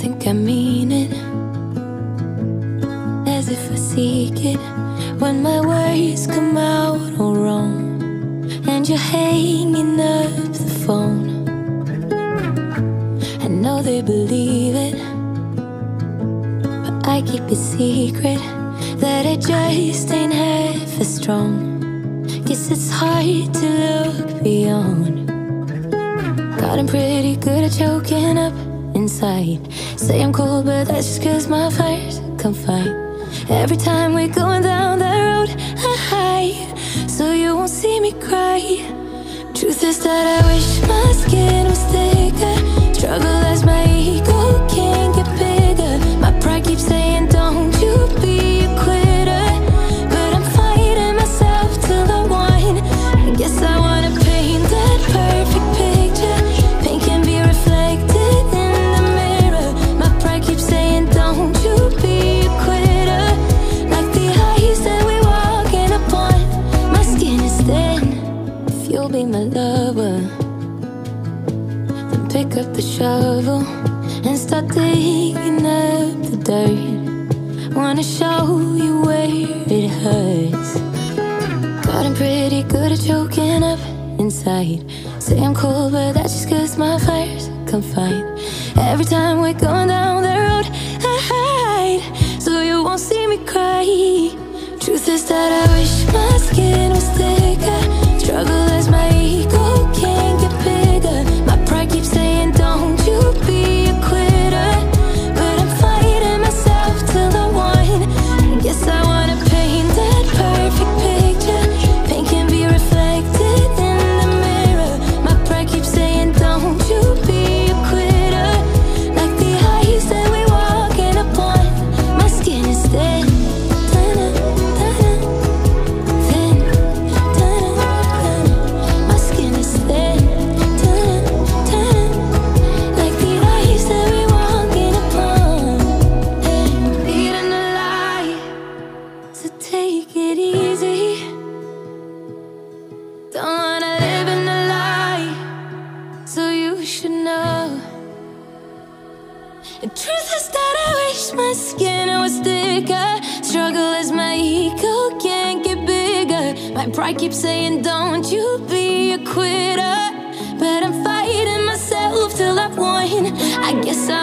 think I mean it, as if I seek it. When my words come out all wrong and you're hanging up the phone, I know they believe it, but I keep it secret, that I just ain't half as strong. Guess it's hard to look beyond. God, I'm pretty good at choking up inside. Say I'm cold, but that's just 'cause my fire's confined. Every time we're going down that road, I hide, so you won't see me cry. Truth is that I wish my skin was thicker. Struggle as my ego can't get bigger. My pride keeps saying, don't you be a quitter, but I'm fighting myself till I won. I guess I wanna paint that perfect picture. Be my lover, then pick up the shovel and start digging up the dirt. Wanna show you where it hurts. God, I'm pretty good at choking up inside. Say I'm cold, but that's just 'cause my fire's confined. Every time we're going down the road, I hide, so you won't see me cry. Truth is that I wish my skin was thicker. Struggle as my ego can't get bigger. My pride keeps saying, don't you be a quitter, but I'm fighting myself till I won. I guess I wanna paint that perfect picture. Pain can be reflected in the mirror. My pride keeps saying, don't you be a quitter, like the highs that we walking upon. My skin is thin. I keep saying, don't you be a quitter, but I'm fighting myself till I've won. I guess I